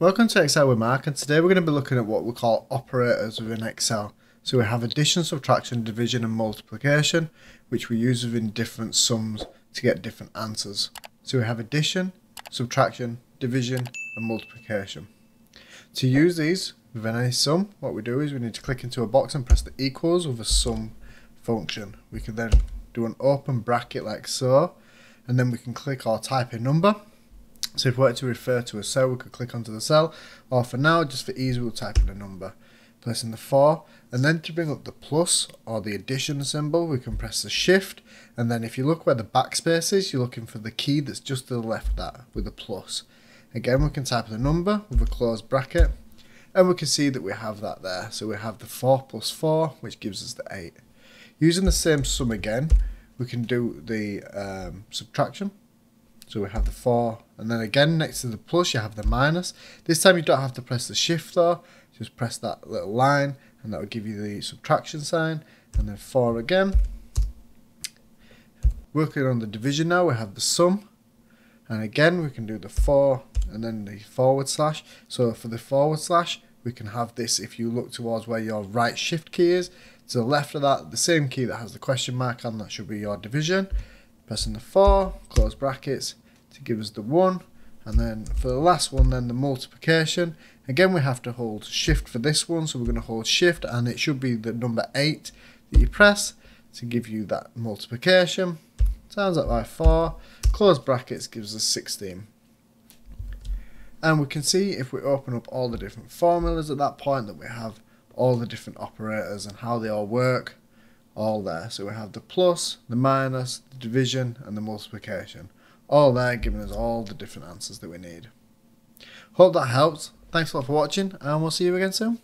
Welcome to Excel with Mark, and today we're going to be looking at what we call operators within Excel. So we have addition, subtraction, division and multiplication, which we use within different sums to get different answers. So we have addition, subtraction, division and multiplication. To use these within any sum, what we do is we need to click into a box and press the equals with a sum function. We can then do an open bracket like so, and then we can click or type a number. So if we were to refer to a cell, we could click onto the cell, or for now, just for ease, we'll type in a number, placing the 4, and then to bring up the plus or the addition symbol, we can press the shift, and then if you look where the backspace is, you're looking for the key that's just to the left of that with a plus. Again, we can type the number with a closed bracket, and we can see that we have that there. So we have the 4 plus 4, which gives us the 8. Using the same sum again, we can do the subtraction. So we have the 4, and then again next to the plus you have the minus. This time you don't have to press the shift though, just press that little line and that will give you the subtraction sign, and then 4 again. Working on the division now, we have the sum, and again we can do the 4 and then the forward slash. So for the forward slash we can have this, if you look towards where your right shift key is, to the left of that, the same key that has the question mark on that should be your division. Pressing the 4, close brackets, to give us the 1, and then for the last one then the multiplication. Again we have to hold shift for this one, so we're going to hold shift and it should be the number 8 that you press to give you that multiplication. Times that by 4, close brackets gives us 16. And we can see if we open up all the different formulas at that point that we have all the different operators and how they all work. All there. So we have the plus, the minus, the division and the multiplication. All there, giving us all the different answers that we need. Hope that helps. Thanks a lot for watching and we'll see you again soon.